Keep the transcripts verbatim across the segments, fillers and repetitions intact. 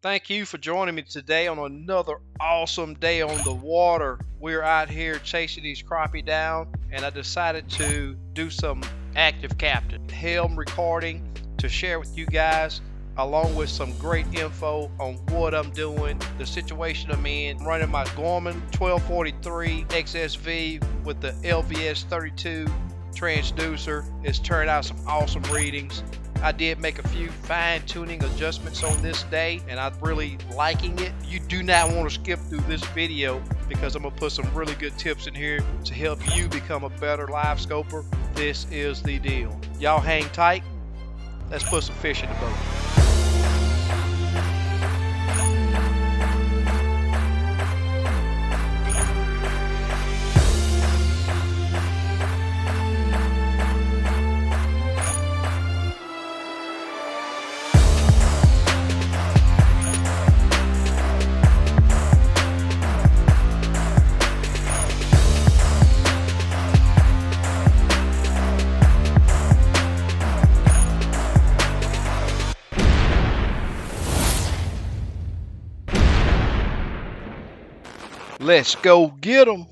Thank you for joining me today on another awesome day on the water. We're out here chasing these crappie down, and I decided to do some active captain helm recording to share with you guys, along with some great info on what I'm doing, the situation I'm in, running my Garmin twelve forty-three X S V with the L V S thirty-two transducer. It's turned out some awesome readings. I did make a few fine-tuning adjustments on this day, and I'm really liking it. You do not want to skip through this video because I'm going to put some really good tips in here to help you become a better live scoper. This is the deal. Y'all hang tight. Let's put some fish in the boat. Let's go get them.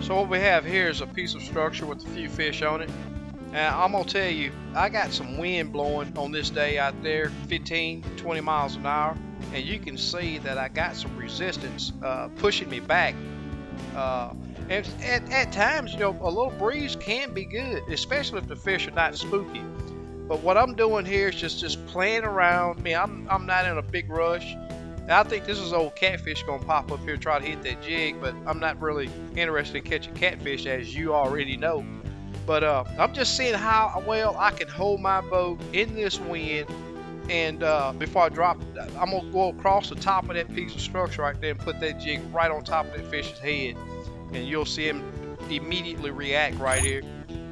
So what we have here is a piece of structure with a few fish on it. And I'm gonna tell you, I got some wind blowing on this day out there, fifteen, twenty miles an hour. And you can see that I got some resistance uh, pushing me back. Uh, and at, at times, you know, a little breeze can be good, especially if the fish are not spooky. But what I'm doing here is just, just playing around. I mean, I'm, I'm not in a big rush. Now, I think this is old catfish going to pop up here and try to hit that jig, but I'm not really interested in catching catfish, as you already know. But uh, I'm just seeing how well I can hold my boat in this wind, and uh, before I drop, I'm going to go across the top of that piece of structure right there and put that jig right on top of that fish's head, and you'll see him immediately react right here.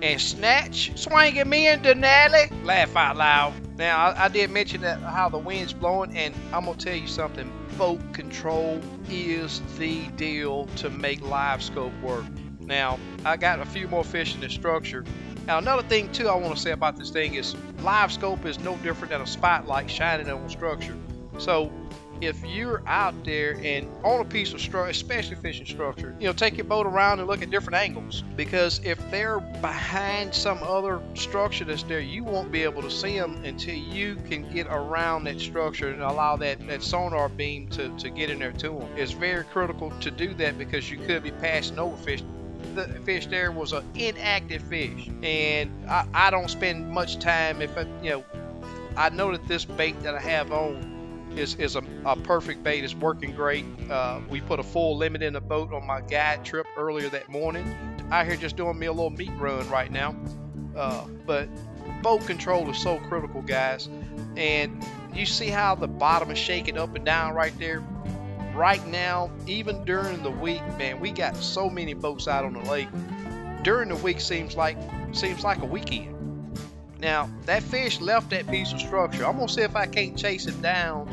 And snatch, swinging me in Denali, laugh out loud. Now, I, I did mention that how the wind's blowing, and I'm going to tell you something. Boat control is the deal to make live scope work. Now, I got a few more fish in this structure. Now, another thing, too, I want to say about this thing is live scope is no different than a spotlight shining on a structure. So, if you're out there and on a piece of structure, especially fishing structure, you know, take your boat around and look at different angles, because if they're behind some other structure that's there, you won't be able to see them until you can get around that structure and allow that, that sonar beam to, to get in there to them. It's very critical to do that because you could be passing over fish. The fish there was an inactive fish, and I, I don't spend much time if I, you know, I know that this bait that I have on is, is a, a perfect bait. It's working great. Uh, we put a full limit in the boat on my guide trip earlier that morning. Out here just doing me a little meat run right now. Uh, but boat control is so critical, guys. And you see how the bottom is shaking up and down right there? Right now, even during the week, man, we got so many boats out on the lake. During the week seems like, seems like a weekend. Now, that fish left that piece of structure. I'm going to see if I can't chase him down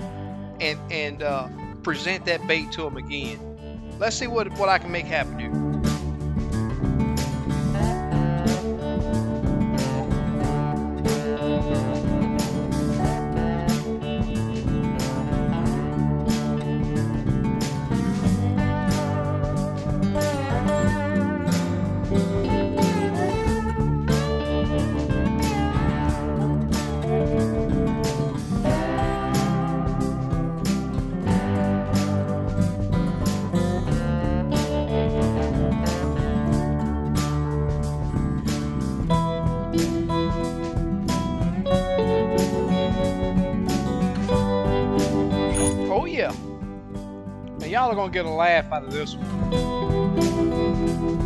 and, and uh, present that bait to him again. Let's see what, what I can make happen here. Y'all are gonna get a laugh out of this one.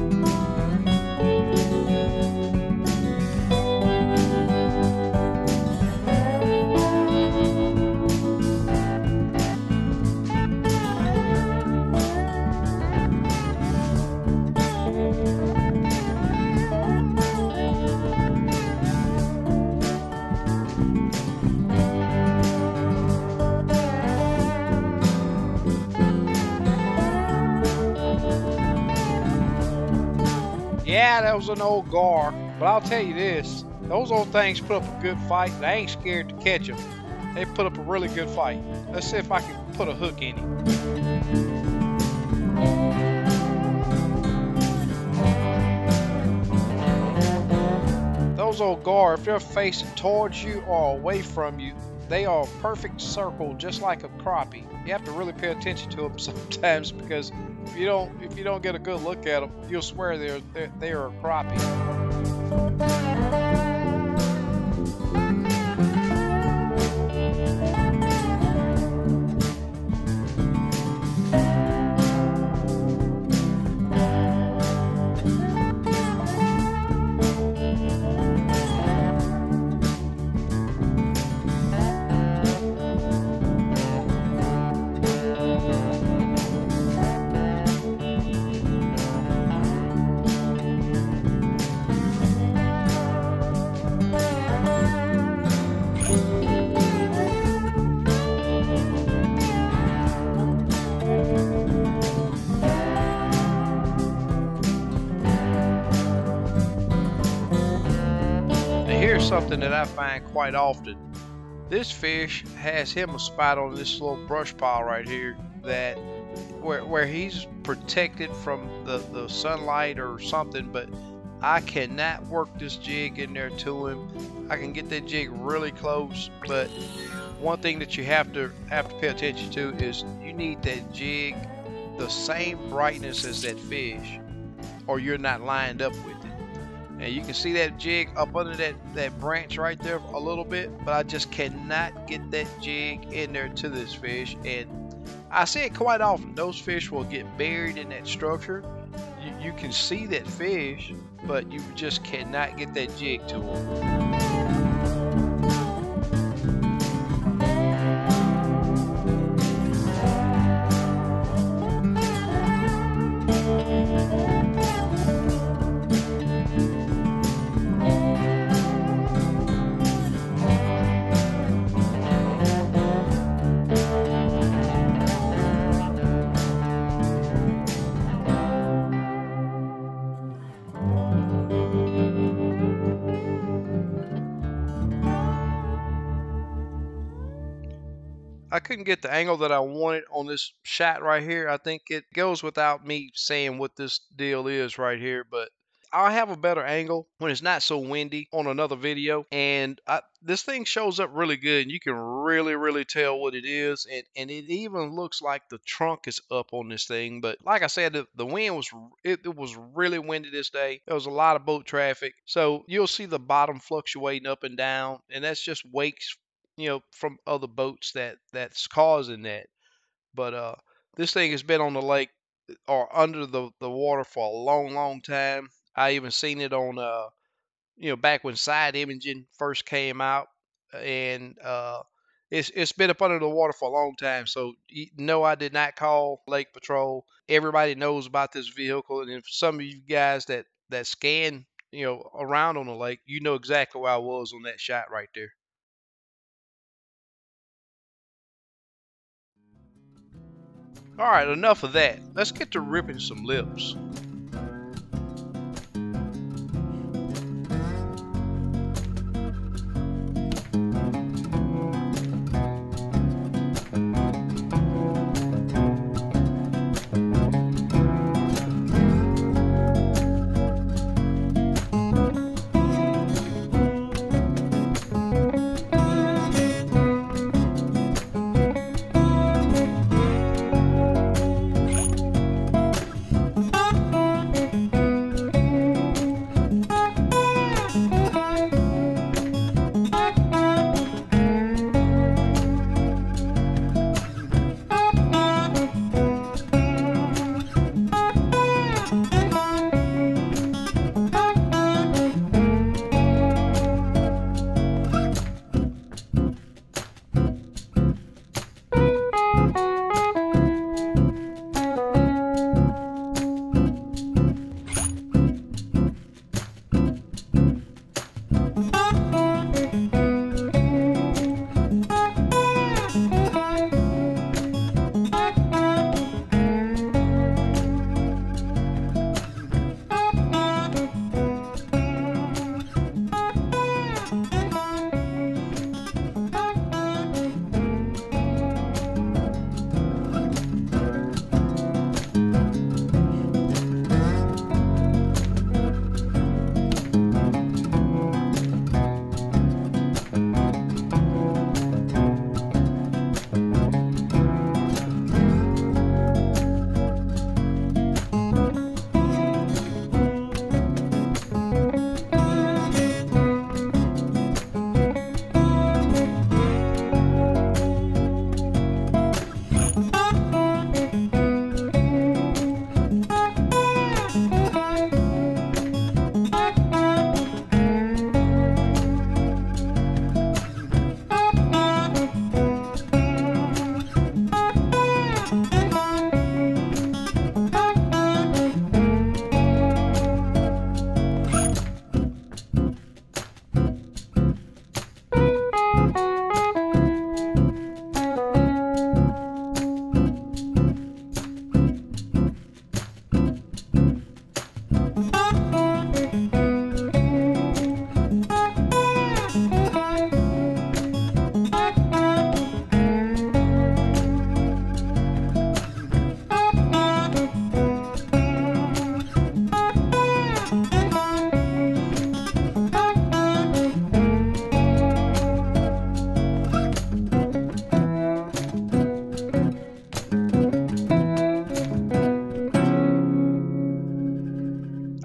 Yeah, that was an old gar, but I'll tell you this, those old things put up a good fight, and I ain't scared to catch them. They put up a really good fight. Let's see if I can put a hook in him. Those old gar, if they're facing towards you or away from you, they are a perfect circle, just like a crappie. You have to really pay attention to them sometimes, because if you don't, if you don't get a good look at them, you'll swear they're they're, they're a crappie. Something that I find quite often. This fish has him a spot on this little brush pile right here that where, where he's protected from the, the sunlight or something, but I cannot work this jig in there to him. I can get that jig really close, but one thing that you have to have to pay attention to is you need that jig the same brightness as that fish, or you're not lined up with it. And you can see that jig up under that, that branch right there a little bit, but I just cannot get that jig in there to this fish. And I see it quite often. Those fish will get buried in that structure. You, you can see that fish, but you just cannot get that jig to them. I couldn't get the angle that I wanted on this shot right here. I think it goes without me saying what this deal is right here, but I'll have a better angle when it's not so windy on another video. And I, this thing shows up really good, and you can really, really tell what it is. And, and it even looks like the trunk is up on this thing. But like I said, the, the wind was, it, it was really windy this day. There was a lot of boat traffic. So you'll see the bottom fluctuating up and down, and that's just wakes, you know, from other boats that that's causing that. But uh this thing has been on the lake or under the the water for a long long time. I even seen it on uh you know, back when side imaging first came out, and uh it's it's been up under the water for a long time. So no, I did not call Lake Patrol. Everybody knows about this vehicle, and if some of you guys that that scan, you know, around on the lake, you know exactly where I was on that shot right there. All right, enough of that. Let's get to ripping some lips. Bye.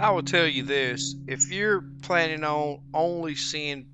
I will tell you this, if you're planning on only seeing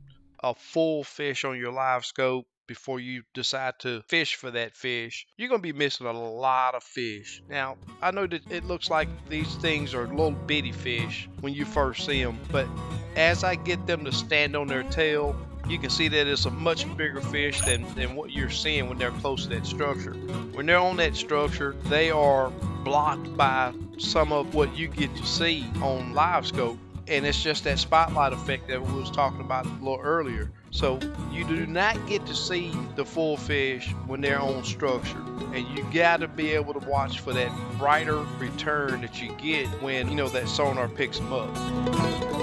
a full fish on your live scope before you decide to fish for that fish, you're going to be missing a lot of fish. Now, I know that it looks like these things are little bitty fish when you first see them, but as I get them to stand on their tail, you can see that it's a much bigger fish than, than what you're seeing when they're close to that structure. When they're on that structure, they are blocked by some of what you get to see on LiveScope, and it's just that spotlight effect that we was talking about a little earlier. So you do not get to see the full fish when they're on structure, and you got to be able to watch for that brighter return that you get when, you know, that sonar picks them up.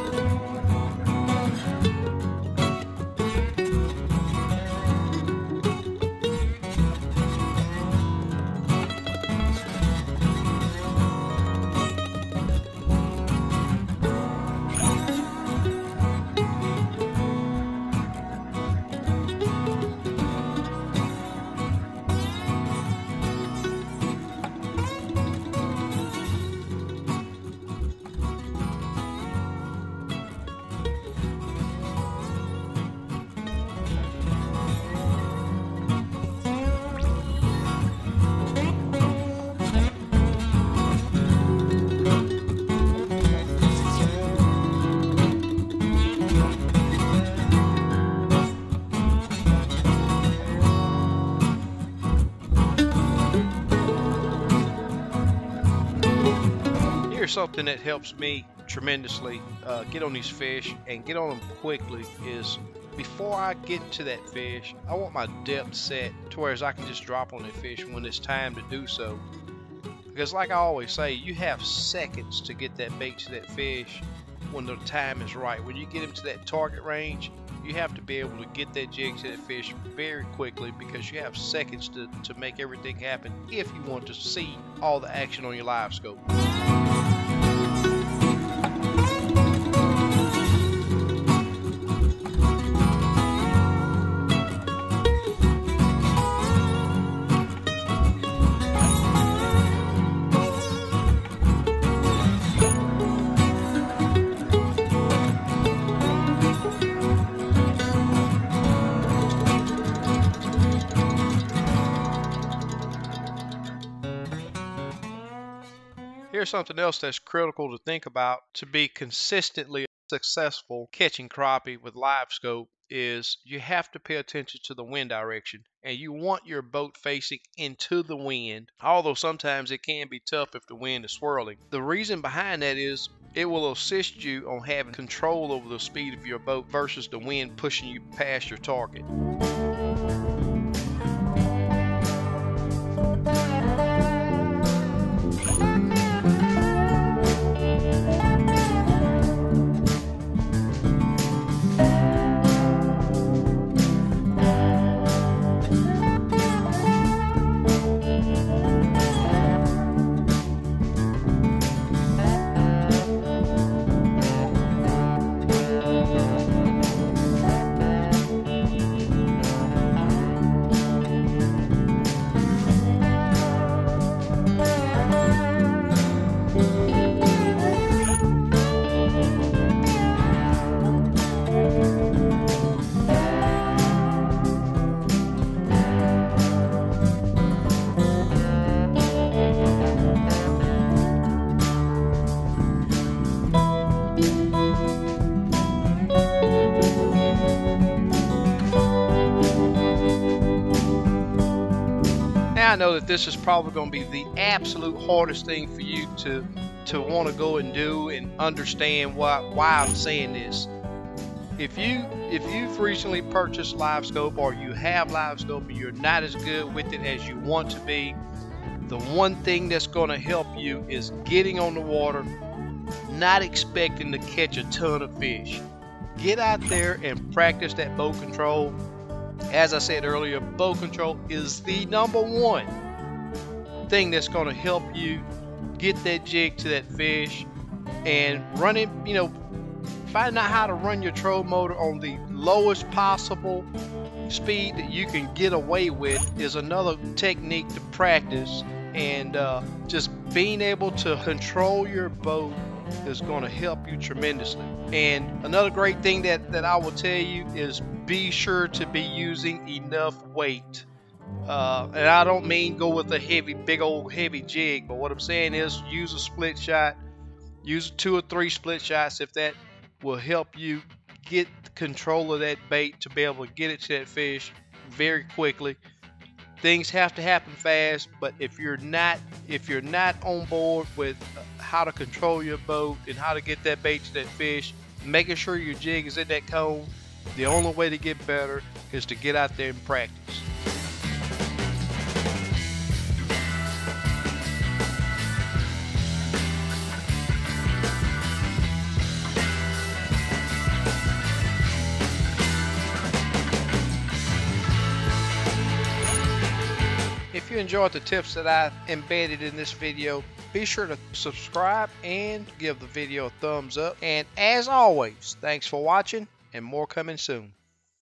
Something that helps me tremendously uh, get on these fish and get on them quickly is, before I get to that fish, I want my depth set to where I can just drop on that fish when it's time to do so. Because like I always say, you have seconds to get that bait to that fish when the time is right. When you get him to that target range, you have to be able to get that jig to that fish very quickly, because you have seconds to, to make everything happen if you want to see all the action on your live scope. Here's something else that's critical to think about to be consistently successful catching crappie with live scope is you have to pay attention to the wind direction, and you want your boat facing into the wind, although sometimes it can be tough if the wind is swirling. The reason behind that is it will assist you on having control over the speed of your boat versus the wind pushing you past your target. I know that this is probably going to be the absolute hardest thing for you to to want to go and do and understand why why I'm saying this. If you if you've recently purchased LiveScope, or you have LiveScope and you're not as good with it as you want to be, the one thing that's going to help you is getting on the water, not expecting to catch a ton of fish. Get out there and practice that boat control. As I said earlier, boat control is the number one thing that's going to help you get that jig to that fish, and run it, you know, find out how to run your troll motor on the lowest possible speed that you can get away with is another technique to practice, and uh, just being able to control your boat is going to help you tremendously. And another great thing that, that I will tell you is be sure to be using enough weight. Uh, and I don't mean go with a heavy, big old heavy jig, but what I'm saying is use a split shot, use two or three split shots if that will help you get control of that bait to be able to get it to that fish very quickly. Things have to happen fast, but if you're not if you're not on board with how to control your boat and how to get that bait to that fish, making sure your jig is in that cone, the only way to get better is to get out there and practice. If you enjoyed the tips that I embedded in this video, be sure to subscribe and give the video a thumbs up. And as always, thanks for watching, and more coming soon.